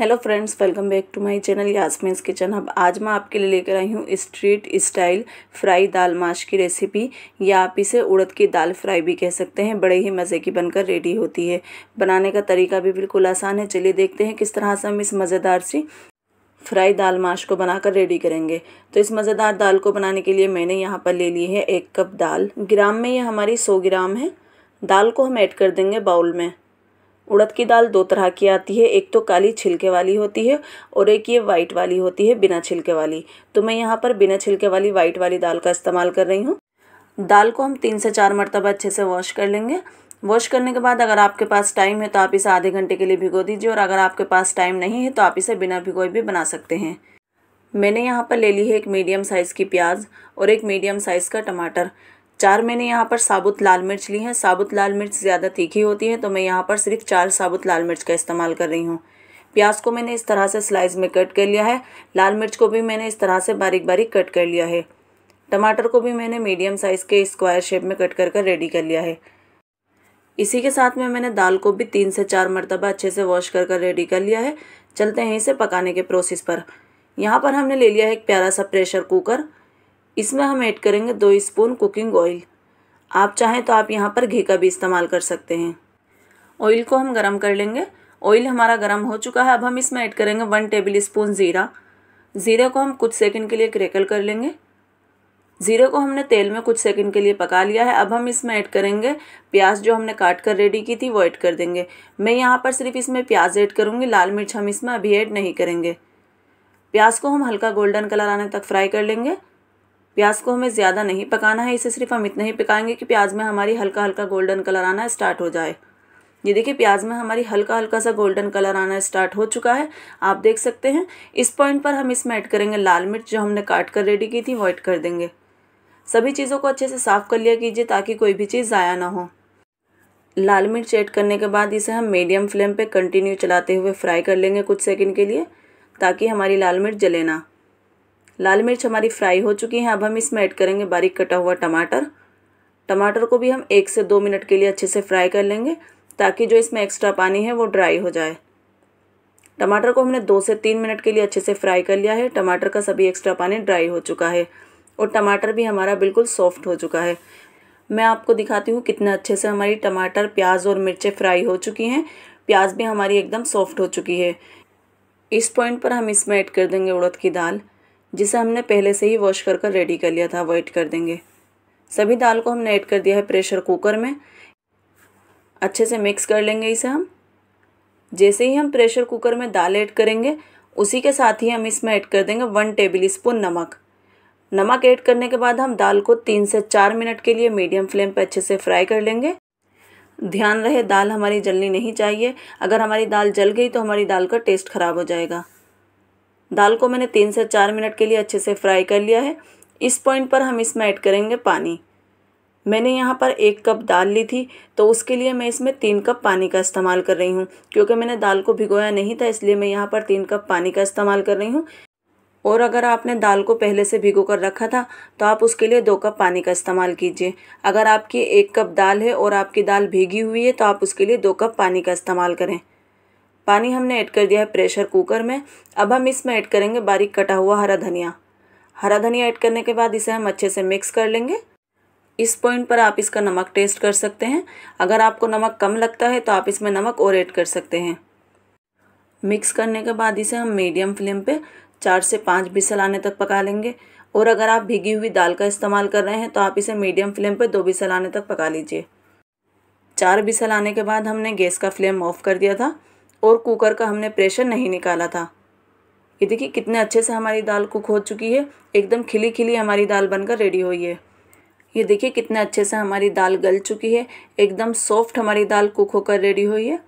Hello friends, welcome back to my channel Yasmin's kitchen hub. आज मैं आपके लिए लेकर आई हूँ स्ट्रीट स्टाइल फ्राई दाल माश की रेसिपी, या आप इसे उड़द की दाल फ्राई भी कह सकते हैं। बड़े ही मज़े की बनकर रेडी होती है। बनाने का तरीका भी बिल्कुल आसान है। चलिए देखते हैं किस तरह से हम इस मज़ेदार सी फ्राई दाल माश को बनाकर रेडी करेंगे। तो इस मज़ेदार दाल को बनाने के लिए मैंने यहाँ पर ले ली है 1 कप दाल। ग्राम में ये हमारी 100 ग्राम है। दाल को हम ऐड कर देंगे बाउल में। उड़द की दाल 2 तरह की आती है, एक तो काली छिलके वाली होती है और एक ये वाइट वाली होती है बिना छिलके वाली। तो मैं यहाँ पर बिना छिलके वाली वाइट वाली दाल का इस्तेमाल कर रही हूँ। दाल को हम 3 से 4 मरतबा अच्छे से वॉश कर लेंगे। वॉश करने के बाद अगर आपके पास टाइम है तो आप इसे आधे घंटे के लिए भिगो दीजिए, और अगर आपके पास टाइम नहीं है तो आप इसे बिना भिगोए भी बना सकते हैं। मैंने यहाँ पर ले ली है 1 मीडियम साइज़ की प्याज और 1 मीडियम साइज़ का टमाटर। 4 मैंने यहाँ पर साबुत लाल मिर्च ली है। साबुत लाल मिर्च ज़्यादा तीखी होती है, तो मैं यहाँ पर सिर्फ 4 साबुत लाल मिर्च का इस्तेमाल कर रही हूँ। प्याज को मैंने इस तरह से स्लाइस में कट कर लिया है। लाल मिर्च को भी मैंने इस तरह से बारीक बारीक कट कर लिया है। टमाटर को भी मैंने मीडियम साइज़ के स्क्वायर शेप में कट कर रेडी कर लिया है। इसी के साथ में मैंने दाल को भी 3 से 4 मरतबा अच्छे से वॉश कर रेडी कर लिया है। चलते हैं इसे पकाने के प्रोसेस पर। यहाँ पर हमने ले लिया है एक प्यारा सा प्रेशर कुकर। इसमें हम ऐड करेंगे 2 स्पून कुकिंग ऑयल। आप चाहें तो आप यहाँ पर घी का भी इस्तेमाल कर सकते हैं। ऑयल को हम गरम कर लेंगे। ऑयल हमारा गरम हो चुका है। अब हम इसमें ऐड करेंगे 1 टेबल स्पून ज़ीरा। ज़ीरे को हम कुछ सेकंड के लिए क्रैकल कर लेंगे। ज़ीरे को हमने तेल में कुछ सेकंड के लिए पका लिया है। अब हम इसमें ऐड करेंगे प्याज जो हमने काट कर रेडी की थी, वो ऐड कर देंगे। मैं यहाँ पर सिर्फ इसमें प्याज ऐड करूँगी, लाल मिर्च हम इसमें अभी ऐड नहीं करेंगे। प्याज को हम हल्का गोल्डन कलर आने तक फ्राई कर लेंगे। प्याज को हमें ज़्यादा नहीं पकाना है, इसे सिर्फ हम इतना ही पकाएंगे कि प्याज में हमारी हल्का हल्का गोल्डन कलर आना स्टार्ट हो जाए। ये देखिए, प्याज में हमारी हल्का हल्का सा गोल्डन कलर आना स्टार्ट हो चुका है, आप देख सकते हैं। इस पॉइंट पर हम इसमें ऐड करेंगे लाल मिर्च जो हमने काट कर रेडी की थी, वो ऐड कर देंगे। सभी चीज़ों को अच्छे से साफ़ कर लिया कीजिए ताकि कोई भी चीज़ ज़ाया ना हो। लाल मिर्च ऐड करने के बाद इसे हम मीडियम फ्लेम पर कंटिन्यू चलाते हुए फ्राई कर लेंगे कुछ सेकेंड के लिए, ताकि हमारी लाल मिर्च जले ना। लाल मिर्च हमारी फ्राई हो चुकी है। अब हम इसमें ऐड करेंगे बारीक कटा हुआ टमाटर। टमाटर को भी हम 1 से 2 मिनट के लिए अच्छे से फ्राई कर लेंगे, ताकि जो इसमें एक्स्ट्रा पानी है वो ड्राई हो जाए। टमाटर को हमने 2 से 3 मिनट के लिए अच्छे से फ्राई कर लिया है। टमाटर का सभी एक्स्ट्रा पानी ड्राई हो चुका है और टमाटर भी हमारा बिल्कुल सॉफ्ट हो चुका है। मैं आपको दिखाती हूँ कितने अच्छे से हमारी टमाटर, प्याज और मिर्चें फ्राई हो चुकी हैं। प्याज भी हमारी एकदम सॉफ्ट हो चुकी है। इस पॉइंट पर हम इसमें ऐड कर देंगे उड़द की दाल, जिसे हमने पहले से ही वॉश कर रेडी कर लिया था, वो ऐड कर देंगे। सभी दाल को हमने ऐड कर दिया है प्रेशर कुकर में। अच्छे से मिक्स कर लेंगे इसे हम। जैसे ही हम प्रेशर कुकर में दाल ऐड करेंगे, उसी के साथ ही हम इसमें ऐड कर देंगे 1 टेबल स्पून नमक। नमक ऐड करने के बाद हम दाल को 3 से 4 मिनट के लिए मीडियम फ्लेम पर अच्छे से फ्राई कर लेंगे। ध्यान रहे, दाल हमारी जलनी नहीं चाहिए। अगर हमारी दाल जल गई तो हमारी दाल का टेस्ट ख़राब हो जाएगा। दाल को मैंने 3 से 4 मिनट के लिए अच्छे से फ्राई कर लिया है। इस पॉइंट पर हम इसमें ऐड करेंगे पानी। मैंने यहाँ पर 1 कप दाल ली थी, तो उसके लिए मैं इसमें 3 कप पानी का इस्तेमाल कर रही हूँ। क्योंकि मैंने दाल को भिगोया नहीं था, इसलिए मैं यहाँ पर 3 कप पानी का इस्तेमाल कर रही हूँ। और अगर आपने दाल को पहले से भिगो कर रखा था तो आप उसके लिए 2 कप पानी का इस्तेमाल कीजिए। अगर आपकी 1 कप दाल है और आपकी दाल भीगी हुई है तो आप उसके लिए 2 कप पानी का इस्तेमाल करें। पानी हमने ऐड कर दिया है प्रेशर कुकर में। अब हम इसमें ऐड करेंगे बारीक कटा हुआ हरा धनिया। हरा धनिया ऐड करने के बाद इसे हम अच्छे से मिक्स कर लेंगे। इस पॉइंट पर आप इसका नमक टेस्ट कर सकते हैं। अगर आपको नमक कम लगता है तो आप इसमें नमक और ऐड कर सकते हैं। मिक्स करने के बाद इसे हम मीडियम फ्लेम पे 4 से 5 बिसल आने तक पका लेंगे। और अगर आप भीगी हुई दाल का इस्तेमाल कर रहे हैं तो आप इसे मीडियम फ्लेम पर 2 बिसल आने तक पका लीजिए। 4 बिसल आने के बाद हमने गैस का फ्लेम ऑफ कर दिया था और कुकर का हमने प्रेशर नहीं निकाला था। ये देखिए कितने अच्छे से हमारी दाल कुक हो चुकी है। एकदम खिली खिली हमारी दाल बनकर रेडी हुई है। ये देखिए कितने अच्छे से हमारी दाल गल चुकी है। एकदम सॉफ्ट हमारी दाल कुक होकर रेडी हुई है।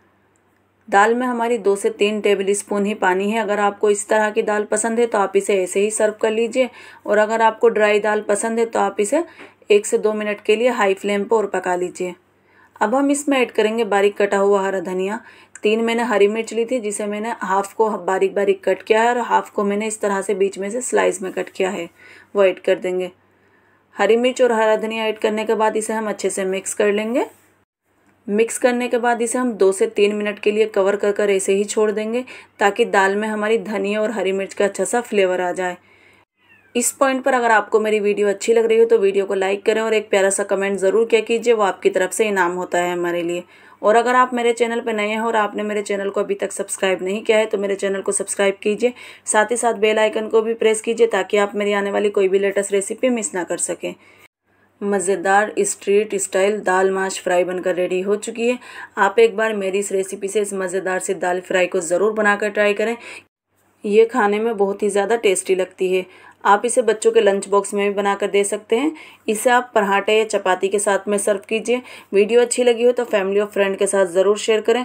दाल में हमारी 2 से 3 टेबल स्पून ही पानी है। अगर आपको इस तरह की दाल पसंद है तो आप इसे ऐसे ही सर्व कर लीजिए, और अगर आपको ड्राई दाल पसंद है तो आप इसे 1 से 2 मिनट के लिए हाई फ्लेम पर और पका लीजिए। अब हम इसमें ऐड करेंगे बारीक कटा हुआ हरा धनिया। 3 मैंने हरी मिर्च ली थी, जिसे मैंने हाफ़ को बारीक बारीक कट किया है और हाफ़ को मैंने इस तरह से बीच में से स्लाइस में कट किया है, वो ऐड कर देंगे। हरी मिर्च और हरा धनिया ऐड करने के बाद इसे हम अच्छे से मिक्स कर लेंगे। मिक्स करने के बाद इसे हम 2 से 3 मिनट के लिए कवर कर कर ऐसे ही छोड़ देंगे ताकि दाल में हमारी धनिया और हरी मिर्च का अच्छा सा फ्लेवर आ जाए। इस पॉइंट पर अगर आपको मेरी वीडियो अच्छी लग रही हो तो वीडियो को लाइक करें और एक प्यारा सा कमेंट ज़रूर किया कीजिए, वो आपकी तरफ से इनाम होता है हमारे लिए। और अगर आप मेरे चैनल पर नए हैं और आपने मेरे चैनल को अभी तक सब्सक्राइब नहीं किया है तो मेरे चैनल को सब्सक्राइब कीजिए, साथ ही साथ बेल आइकन को भी प्रेस कीजिए ताकि आप मेरी आने वाली कोई भी लेटेस्ट रेसिपी मिस ना कर सकें। मज़ेदार स्ट्रीट स्टाइल दाल माश फ्राई बनकर रेडी हो चुकी है। आप एक बार मेरी इस रेसिपी से इस मज़ेदार से दाल फ्राई को ज़रूर बनाकर ट्राई करें, ये खाने में बहुत ही ज़्यादा टेस्टी लगती है। आप इसे बच्चों के लंच बॉक्स में भी बनाकर दे सकते हैं। इसे आप पराठे या चपाती के साथ में सर्व कीजिए। वीडियो अच्छी लगी हो तो फैमिली और फ्रेंड के साथ ज़रूर शेयर करें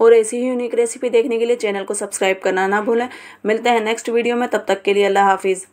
और ऐसी ही यूनिक रेसिपी देखने के लिए चैनल को सब्सक्राइब करना ना भूलें। मिलते हैं नेक्स्ट वीडियो में, तब तक के लिए अल्लाह हाफिज़।